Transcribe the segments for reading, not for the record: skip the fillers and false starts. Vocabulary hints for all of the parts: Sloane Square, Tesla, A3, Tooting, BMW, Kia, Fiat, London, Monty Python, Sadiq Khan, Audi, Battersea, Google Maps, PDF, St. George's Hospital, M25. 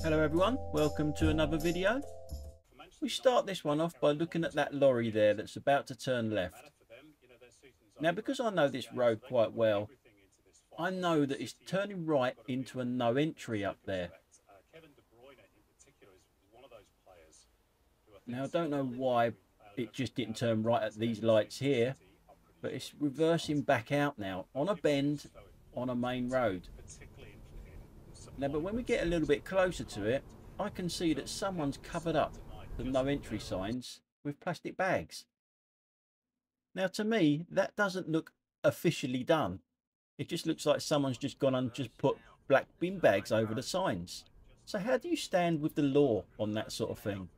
Hello everyone, welcome to another video. We start this one off by looking at that lorry there that's about to turn left. Now, because I know this road quite well, I know that it's turning right into a no entry up there. Now, I don't know why it just didn't turn right at these lights here, but it's reversing back out now on a bend on a main road. Now, but when we get a little bit closer to it, I can see that someone's covered up the no entry signs with plastic bags. Now, to me, that doesn't look officially done. It just looks like someone's just gone and just put black bin bags over the signs. So how do you stand with the law on that sort of thing?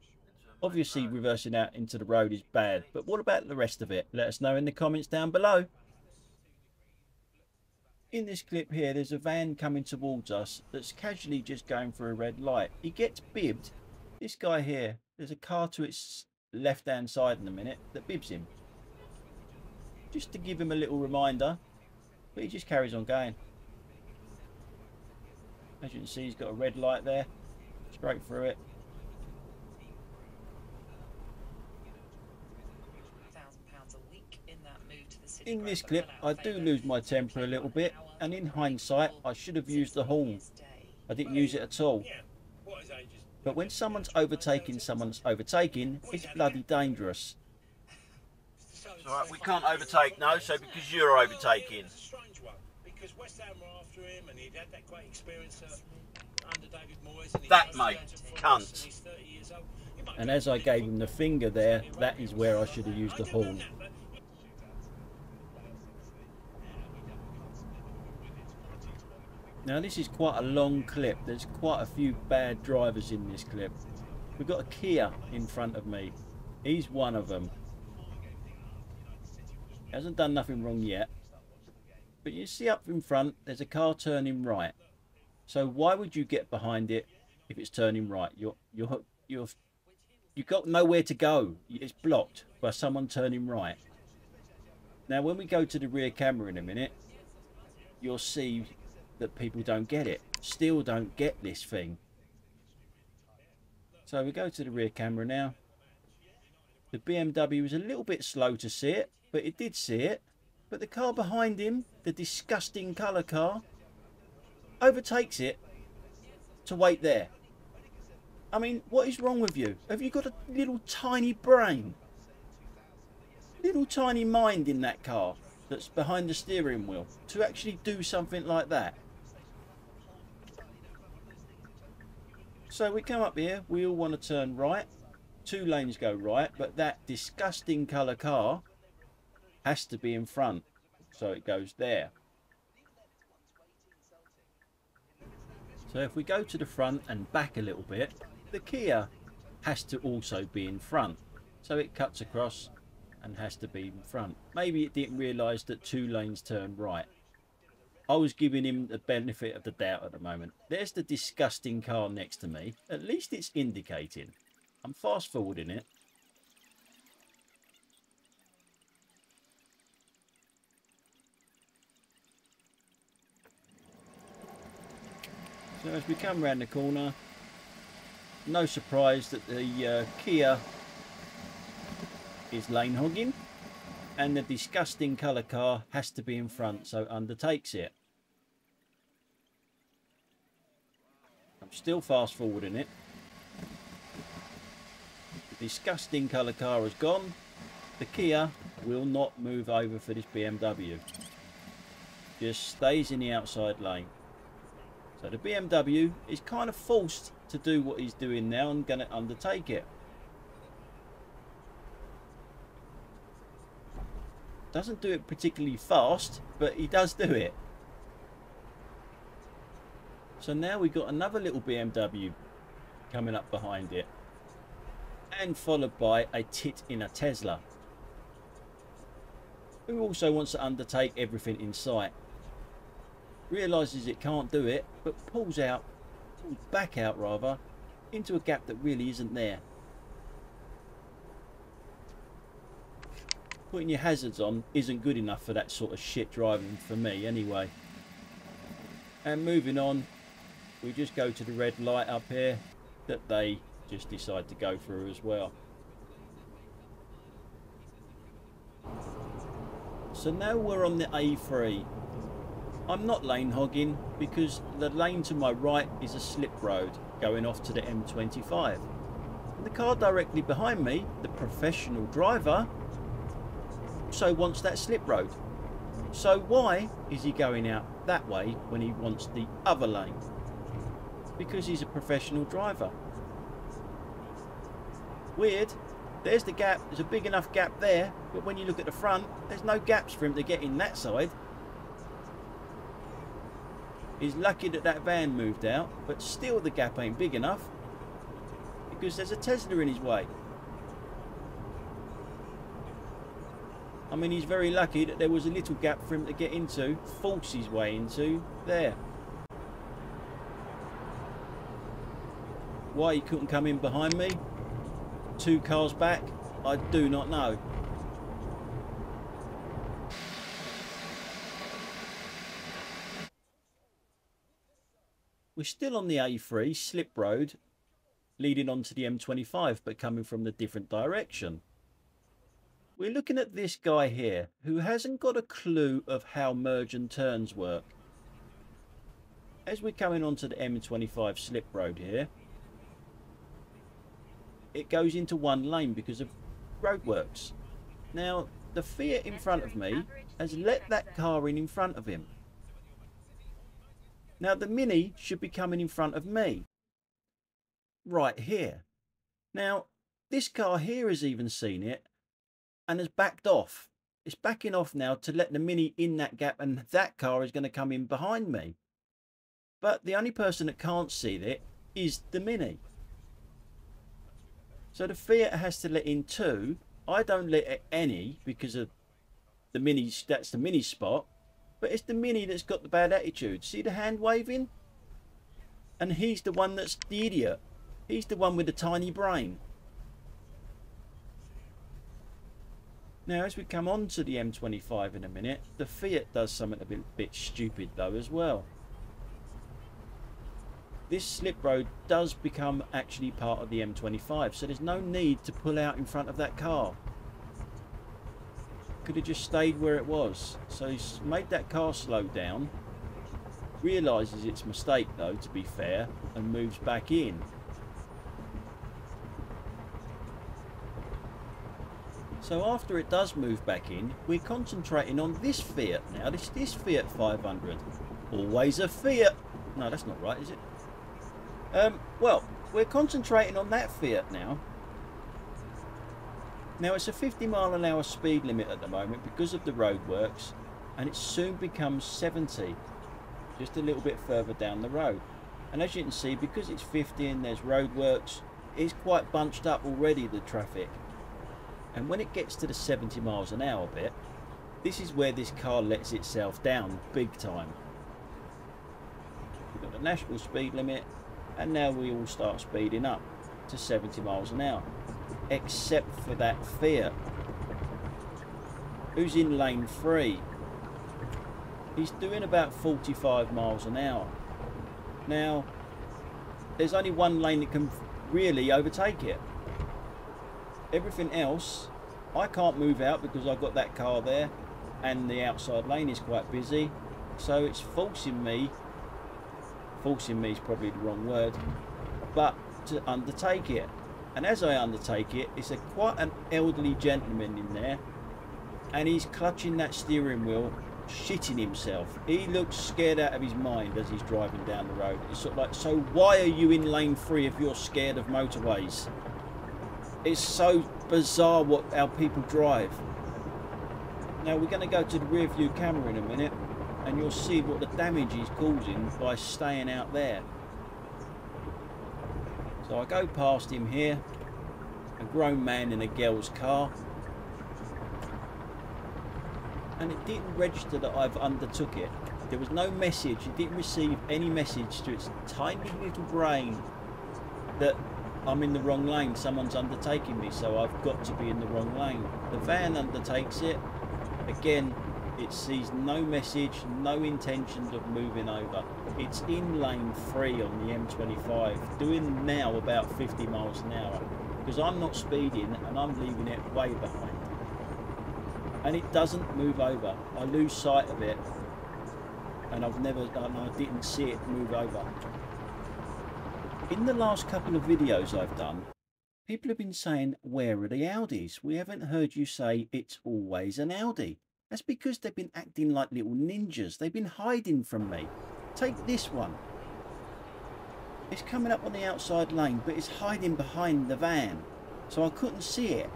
Obviously, reversing out into the road is bad, but what about the rest of it? Let us know in the comments down below. In this clip here, there's a van coming towards us that's casually just going for a red light. He gets bibbed. This guy here, there's a car to its left-hand side in a minute that bibs him. Just to give him a little reminder, but he just carries on going. As you can see, he's got a red light there, straight through it. In this clip, I do lose my temper a little bit, and in hindsight, I should have used the horn. I didn't use it at all. But when someone's overtaking, it's bloody dangerous. It's all right, we can't overtake now, so because you're overtaking. That, mate, cunt. And as I gave him the finger there, that is where I should have used the horn. Now, this is quite a long clip. There's quite a few bad drivers in this clip. We've got a Kia in front of me. He's one of them. Hasn't done nothing wrong yet. But you see up in front, there's a car turning right. So why would you get behind it if it's turning right? You've got nowhere to go. It's blocked by someone turning right. Now, when we go to the rear camera in a minute, you'll see that people don't get it, still don't get this thing. So we go to the rear camera now. The BMW was a little bit slow to see it, but it did see it. But the car behind him, the disgusting colour car, overtakes it to wait there. I mean, what is wrong with you? Have you got a little tiny brain? Little tiny mind in that car that's behind the steering wheel to actually do something like that? So we come up here, we all want to turn right, two lanes go right, but that disgusting colour car has to be in front, so it goes there. So if we go to the front and back a little bit, the Kia has to also be in front, so it cuts across and has to be in front. Maybe it didn't realise that two lanes turn right. I was giving him the benefit of the doubt at the moment. There's the disgusting car next to me. At least it's indicating. I'm fast forwarding it. So as we come round the corner, no surprise that the Kia is lane hogging and the disgusting colour car has to be in front, so undertakes it. I'm still fast forwarding it. The disgusting colour car has gone. The Kia will not move over for this BMW. Just stays in the outside lane. So the BMW is kind of forced to do what he's doing now and going to undertake it. Doesn't do it particularly fast, but he does do it. So now we've got another little BMW coming up behind it, and followed by a tit in a Tesla, who also wants to undertake everything in sight. Realises it can't do it, but pulls back out into a gap that really isn't there. Putting your hazards on isn't good enough for that sort of shit driving for me anyway. And moving on, we just go to the red light up here that they just decide to go through as well. So now we're on the A3. I'm not lane hogging because the lane to my right is a slip road going off to the M25. And the car directly behind me, the professional driver, also wants that slip road. So why is he going out that way when he wants the other lane? Because he's a professional driver. Weird. There's the gap. There's a big enough gap there, but when you look at the front, there's no gaps for him to get in that side. He's lucky that that van moved out, but still the gap ain't big enough because there's a Tesla in his way. I mean, he's very lucky that there was a little gap for him to get into, force his way into there. Why he couldn't come in behind me, two cars back, I do not know. We're still on the A3 slip road leading onto the M25, but coming from the different direction. We're looking at this guy here who hasn't got a clue of how merge and turns work. As we're coming onto the M25 slip road here, it goes into one lane because of roadworks. Now, the Fiat in front of me has let that car in front of him. Now, the Mini should be coming in front of me. Right here. Now, this car here has even seen it and has backed off. It's backing off now to let the Mini in that gap, and that car is going to come in behind me. But the only person that can't see it is the Mini. So the Fiat has to let in two. I don't let it any because of the Mini. That's the Mini spot. But it's the Mini that's got the bad attitude. See the hand waving? And he's the one that's the idiot. He's the one with the tiny brain. Now, as we come on to the M25 in a minute, the Fiat does something a bit stupid though as well. This slip road does become actually part of the M25, so there's no need to pull out in front of that car. Could have just stayed where it was. So he's made that car slow down, realises its mistake though, to be fair, and moves back in. So after it does move back in, we're concentrating on this Fiat now. This Fiat 500. Always a Fiat. No, that's not right, is it? Well, we're concentrating on that Fiat now. Now, it's a 50-mile-an-hour speed limit at the moment because of the roadworks, and it soon becomes 70, just a little bit further down the road. And as you can see, because it's 50 and there's roadworks, it's quite bunched up already, the traffic. And when it gets to the 70 miles an hour bit, this is where this car lets itself down big time. We've got the national speed limit. And now we all start speeding up to 70 miles an hour, except for that Fiat, who's in lane 3. He's doing about 45 miles an hour. Now, there's only one lane that can really overtake it. Everything else, I can't move out because I've got that car there, and the outside lane is quite busy, so it's forcing me is probably the wrong word, but to undertake it. And as I undertake it, it's quite an elderly gentleman in there, and he's clutching that steering wheel, shitting himself. He looks scared out of his mind as he's driving down the road. It's sort of like, so why are you in lane 3 if you're scared of motorways? It's so bizarre how people drive. Now we're going to go to the rear view camera in a minute, and you'll see what the damage he's causing by staying out there. So I go past him here, a grown man in a girl's car, and it didn't register that I've undertook it. There was no message. It didn't receive any message to its tiny little brain that I'm in the wrong lane, someone's undertaking me, so I've got to be in the wrong lane. The van undertakes it again. It sees no message, no intentions of moving over. It's in lane 3 on the M25, doing now about 50 miles an hour, because I'm not speeding and I'm leaving it way behind. And it doesn't move over. I lose sight of it, and I didn't see it move over. In the last couple of videos I've done, people have been saying, where are the Audis? We haven't heard you say it's always an Audi. That's because they've been acting like little ninjas. They've been hiding from me. Take this one. It's coming up on the outside lane, but it's hiding behind the van, so I couldn't see it.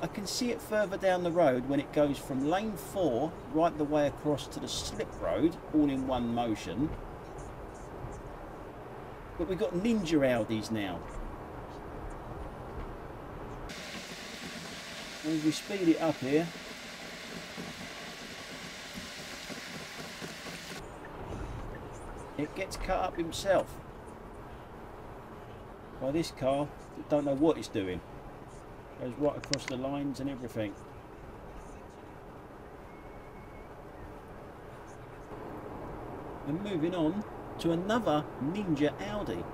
I can see it further down the road when it goes from lane 4 right the way across to the slip road, all in one motion. But we've got ninja Audis now. And as we speed it up here, it gets cut up himself by this car that don't know what it's doing. Goes right across the lines and everything. And moving on to another ninja Audi.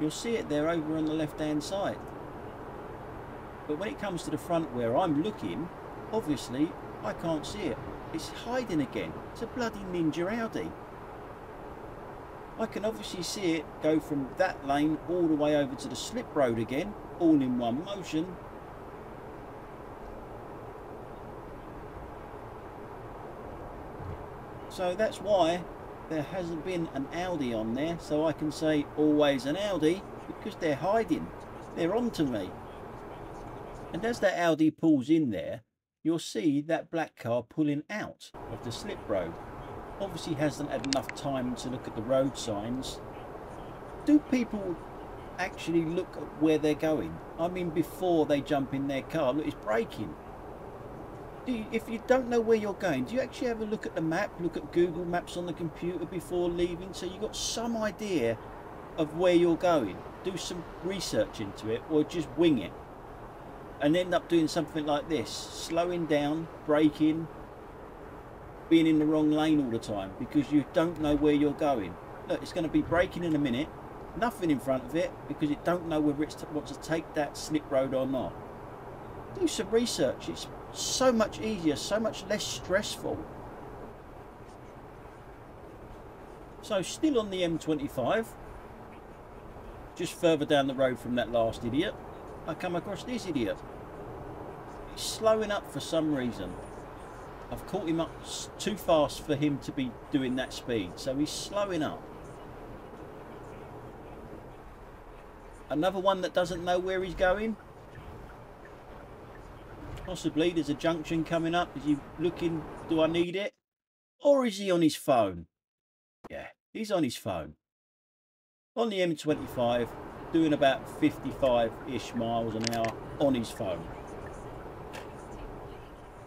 You'll see it there over on the left hand side. But when it comes to the front where I'm looking, obviously I can't see it. It's hiding again. It's a bloody ninja Audi. I can obviously see it go from that lane all the way over to the slip road again, all in one motion. So that's why there hasn't been an Audi on there, so I can say always an Audi, because they're hiding. They're onto me. And as that Audi pulls in there, you'll see that black car pulling out of the slip road. Obviously hasn't had enough time to look at the road signs. Do people actually look at where they're going? I mean, before they jump in their car, look, it's braking. If you don't know where you're going, do you actually have a look at the map, look at Google Maps on the computer before leaving, so you've got some idea of where you're going? Do some research into it, or just wing it and end up doing something like this, slowing down, braking, being in the wrong lane all the time because you don't know where you're going. Look, it's going to be braking in a minute, nothing in front of it because it don't know whether it's wants to take that slip road or not. Do some research. It's so much easier, so much less stressful. So still on the M25, just further down the road from that last idiot, I come across this idiot. He's slowing up for some reason. I've caught him up too fast for him to be doing that speed, so he's slowing up. Another one that doesn't know where he's going. Possibly there's a junction coming up. Is he looking, do I need it? Or is he on his phone? Yeah, he's on his phone. On the M25, doing about 55-ish miles an hour on his phone.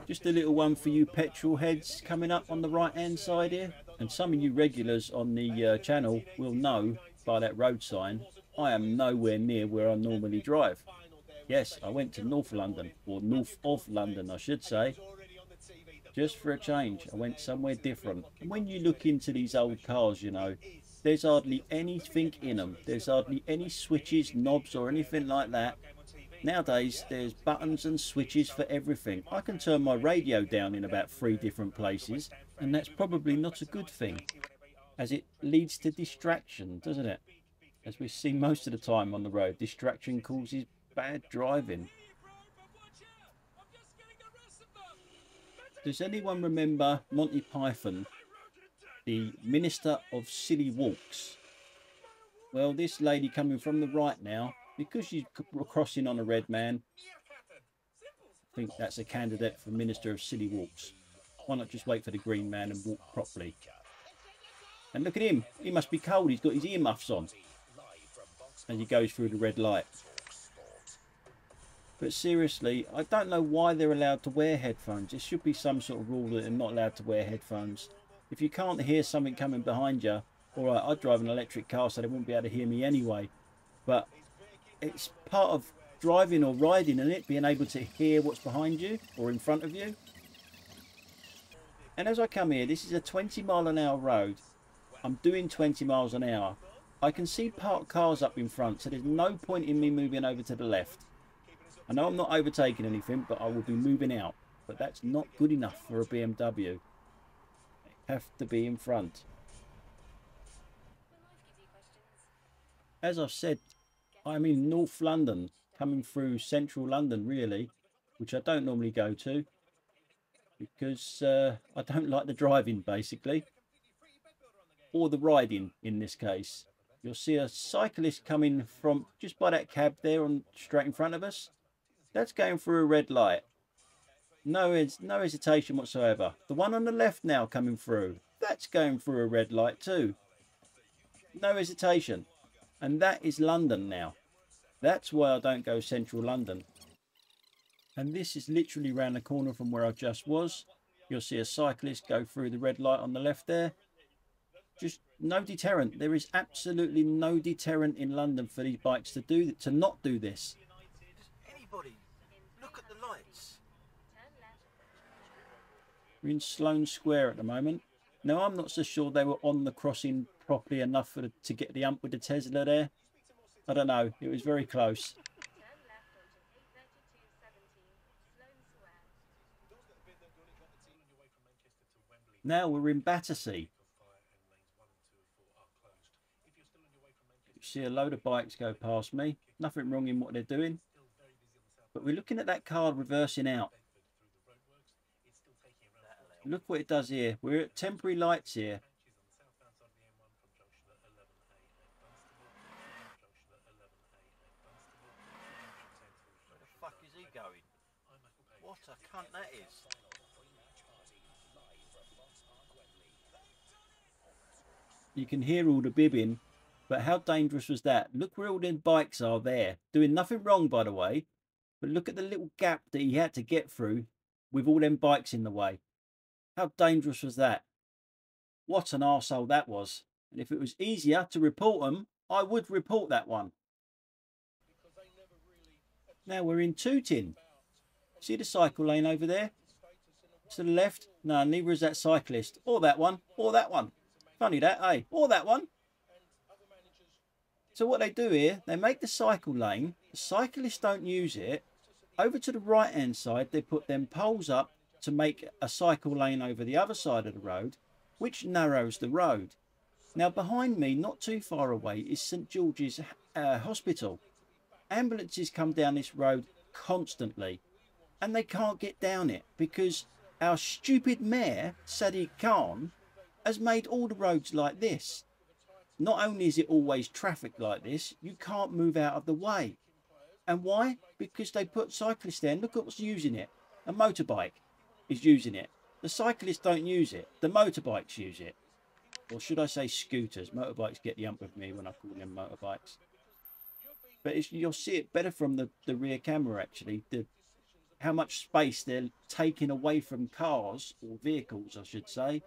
Just a little one for you petrol heads coming up on the right hand side here, and some of you regulars on the channel will know by that road sign I am nowhere near where I normally drive. Yes, I went to North London, or north of London I should say, just for a change. I went somewhere different. And when you look into these old cars, you know, there's hardly anything in them. There's hardly any switches, knobs or anything like that. Nowadays, there's buttons and switches for everything. I can turn my radio down in about 3 different places, and that's probably not a good thing, as it leads to distraction, doesn't it? As we see most of the time on the road, distraction causes bad driving. Does anyone remember Monty Python, the Minister of Silly Walks? Well, this lady coming from the right now, because she's crossing on a red man, I think that's a candidate for Minister of Silly Walks. Why not just wait for the green man and walk properly? And look at him. He must be cold. He's got his earmuffs on as he goes through the red light. But seriously, I don't know why they're allowed to wear headphones. There should be some sort of rule that they're not allowed to wear headphones. If you can't hear something coming behind you, all right, I drive an electric car, so they wouldn't be able to hear me anyway. But it's part of driving or riding, isn't it? Being able to hear what's behind you or in front of you. And as I come here, this is a 20-mile-an-hour road. I'm doing 20 miles an hour. I can see parked cars up in front, so there's no point in me moving over to the left. I know I'm not overtaking anything, but I will be moving out. But that's not good enough for a BMW. I have to be in front. As I've said, I'm in North London, coming through central London, really, which I don't normally go to because I don't like the driving, basically, or the riding in this case. You'll see a cyclist coming from just by that cab there on straight in front of us. That's going through a red light. No hesitation whatsoever. The one on the left now coming through, that's going through a red light too. No hesitation. And that is London now. That's why I don't go central London. And this is literally round the corner from where I just was. You'll see a cyclist go through the red light on the left there. Just no deterrent. There is absolutely no deterrent in London for these bikes to not do this. Anybody, look at the lights. We're in Sloane Square at the moment. Now, I'm not so sure they were on the crossing properly enough to get the hump with the Tesla there. I don't know. It was very close. Now we're in Battersea. You see a load of bikes go past me. Nothing wrong in what they're doing. But we're looking at that car reversing out. Look what it does here. We're at temporary lights here. What a cunt that is. You can hear all the bibbing, but how dangerous was that? Look where all the bikes are there. Doing nothing wrong, by the way, but look at the little gap that he had to get through with all them bikes in the way. How dangerous was that? What an arsehole that was. And if it was easier to report them, I would report that one. Now we're in Tooting. See the cycle lane over there? To the left? No, neither is that cyclist. Or that one. Or that one. Funny that, eh? Or that one. So what they do here, they make the cycle lane. The cyclists don't use it. Over to the right-hand side, they put them poles up to make a cycle lane over the other side of the road, which narrows the road. Now, behind me, not too far away, is St. George's Hospital. Ambulances come down this road constantly. And they can't get down it because our stupid mayor, Sadiq Khan, has made all the roads like this. Not only is it always traffic like this, you can't move out of the way. And why? Because they put cyclists there. And look what's using it. A motorbike is using it. The cyclists don't use it. The motorbikes use it. Or should I say scooters? Motorbikes get the hump with me when I call them motorbikes. But you'll see it better from the rear camera, actually. How much space they're taking away from cars, or vehicles I should say,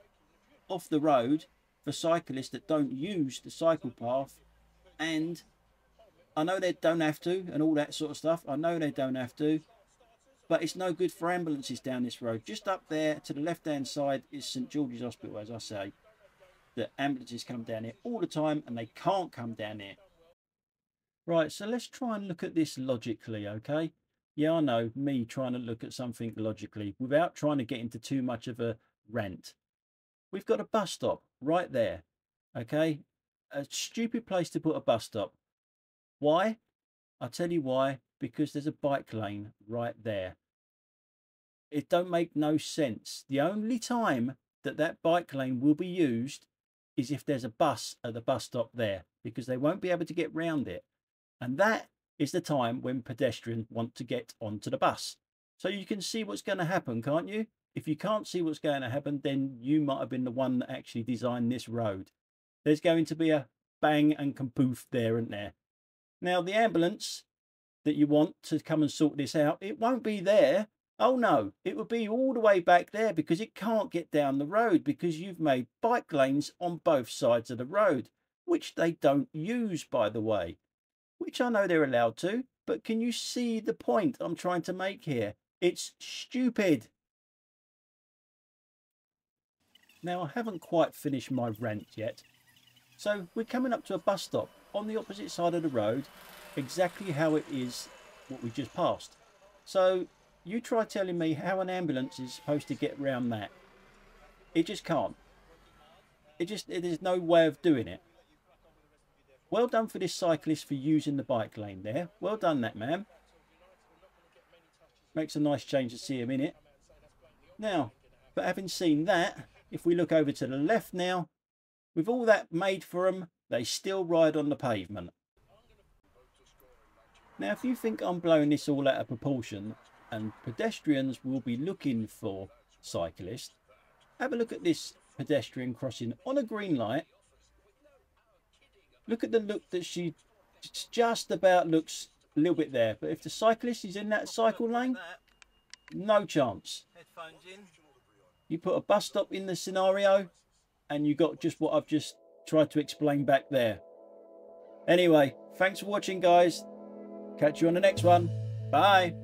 off the road for cyclists that don't use the cycle path. And I know they don't have to and all that sort of stuff, I know they don't have to, but it's no good for ambulances down this road. Just up there to the left hand side is St. George's Hospital, as I say. The ambulances come down here all the time and they can't come down here. Right, so let's try and look at this logically, okay? Yeah, I know, me trying to look at something logically without trying to get into too much of a rant. We've got a bus stop right there, okay? A stupid place to put a bus stop. Why? I'll tell you why. Because there's a bike lane right there. It don't make no sense. The only time that that bike lane will be used is if there's a bus at the bus stop there, because they won't be able to get round it. And that is the time when pedestrians want to get onto the bus. So you can see what's going to happen, can't you? If you can't see what's going to happen, then you might have been the one that actually designed this road. There's going to be a bang and kaboof there, isn't there? Now, the ambulance that you want to come and sort this out, it won't be there. Oh, no, it will be all the way back there because it can't get down the road because you've made bike lanes on both sides of the road, which they don't use, by the way. Which I know they're allowed to, but can you see the point I'm trying to make here? It's stupid. Now, I haven't quite finished my rant yet. So we're coming up to a bus stop on the opposite side of the road, exactly how it is what we just passed. So you try telling me how an ambulance is supposed to get round that. It just can't. There's no way of doing it. Well done for this cyclist for using the bike lane there. Well done, that man. Makes a nice change to see him in it. Now, but having seen that, if we look over to the left now, with all that made for them, they still ride on the pavement. Now, if you think I'm blowing this all out of proportion and pedestrians will be looking for cyclists, have a look at this pedestrian crossing on a green light. Look at the look that she just about looks a little bit there. But if the cyclist is in that cycle lane, no chance. You put a bus stop in the scenario and you got just what I've just tried to explain back there. Anyway, thanks for watching, guys. Catch you on the next one. Bye.